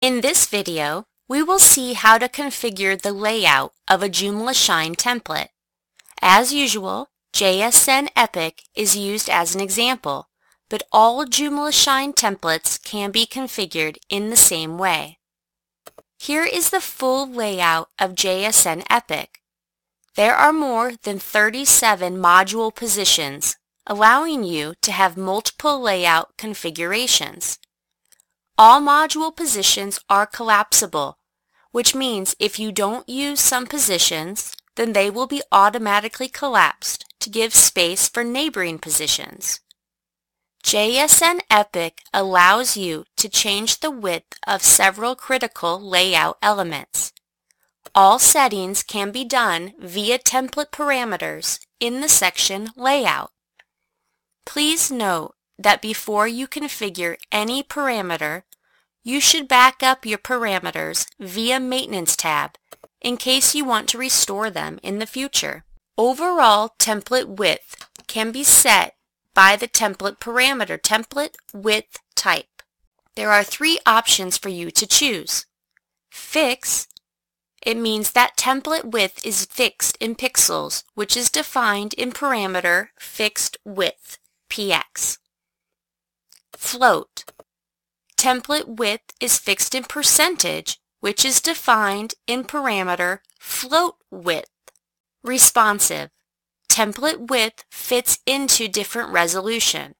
In this video, we will see how to configure the layout of a JoomlaShine template. As usual, JSN Epic is used as an example, but all JoomlaShine templates can be configured in the same way. Here is the full layout of JSN Epic. There are more than 37 module positions, allowing you to have multiple layout configurations. All module positions are collapsible, which means if you don't use some positions, then they will be automatically collapsed to give space for neighboring positions. JSN Epic allows you to change the width of several critical layout elements. All settings can be done via template parameters in the section Layout. Please note that before you configure any parameter, you should back up your parameters via Maintenance tab in case you want to restore them in the future. Overall template width can be set by the template parameter template width type. There are three options for you to choose. Fix, it means that template width is fixed in pixels, which is defined in parameter fixed width, px. Float, template width is fixed in percentage, which is defined in parameter float width. Responsive, template width fits into different resolution.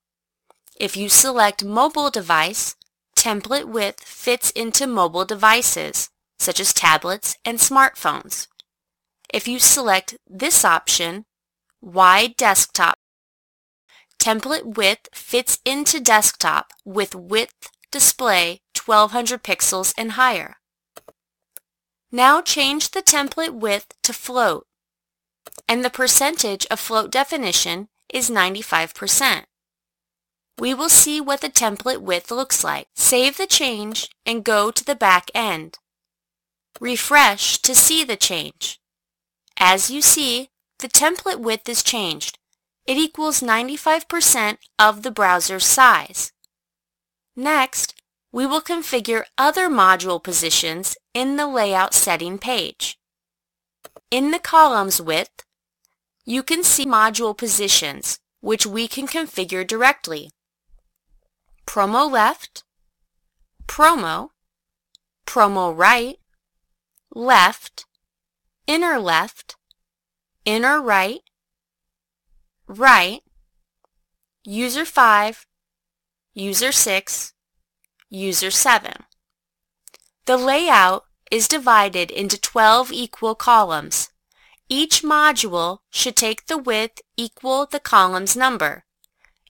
If you select mobile device, template width fits into mobile devices, such as tablets and smartphones. If you select this option, wide desktop, template width fits into desktop with width display 1200 pixels and higher. Now change the template width to float, and the percentage of float definition is 95%. We will see what the template width looks like. Save the change and go to the back end. Refresh to see the change. As you see, the template width is changed. It equals 95% of the browser's size. Next, we will configure other module positions in the layout setting page. In the columns width, you can see module positions, which we can configure directly. Promo left, promo, promo right, left, inner right, right, user 5, user 6, user 7. The layout is divided into 12 equal columns. Each module should take the width equal the column's number.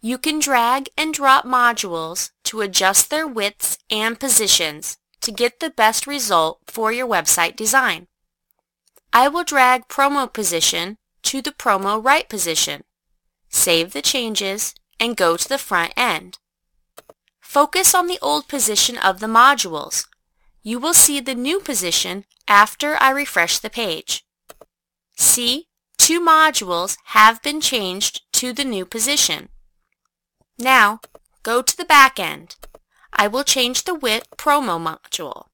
You can drag and drop modules to adjust their widths and positions to get the best result for your website design. I will drag promo position to the promo right position. Save the changes and go to the front end. Focus on the old position of the modules. You will see the new position after I refresh the page. See, two modules have been changed to the new position. Now, go to the back end. I will change the width promo module.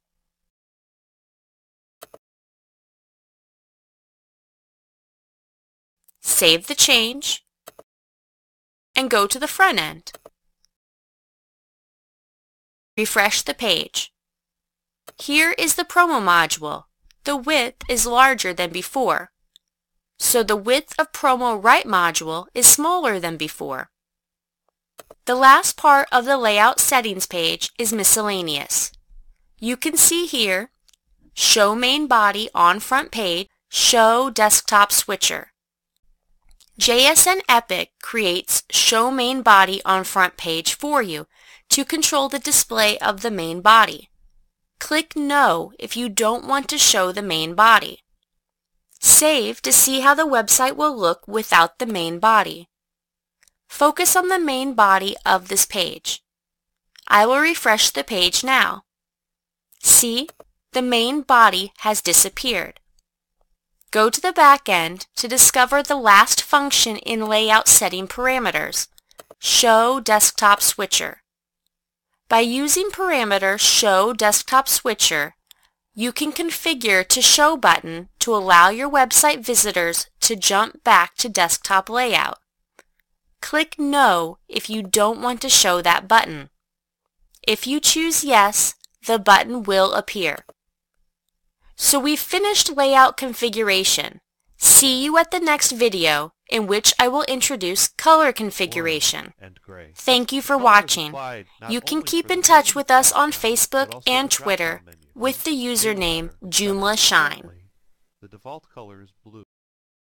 Save the change and go to the front end. Refresh the page. Here is the promo module. The width is larger than before, so the width of promo right module is smaller than before. The last part of the layout settings page is miscellaneous. You can see here, show main body on front page, show desktop switcher. JSN Epic creates Show Main Body on Front Page for you to control the display of the main body. Click No if you don't want to show the main body. Save to see how the website will look without the main body. Focus on the main body of this page. I will refresh the page now. See, the main body has disappeared. Go to the back end to discover the last function in layout setting parameters, Show Desktop Switcher. By using parameter Show Desktop Switcher, you can configure to Show button to allow your website visitors to jump back to desktop layout. Click No if you don't want to show that button. If you choose Yes, the button will appear. So we've finished layout configuration. See you at the next video, in which I will introduce color configuration. Thank you for watching. You can keep in touch with us on Facebook and Twitter with the username JoomlaShine. The default color is blue.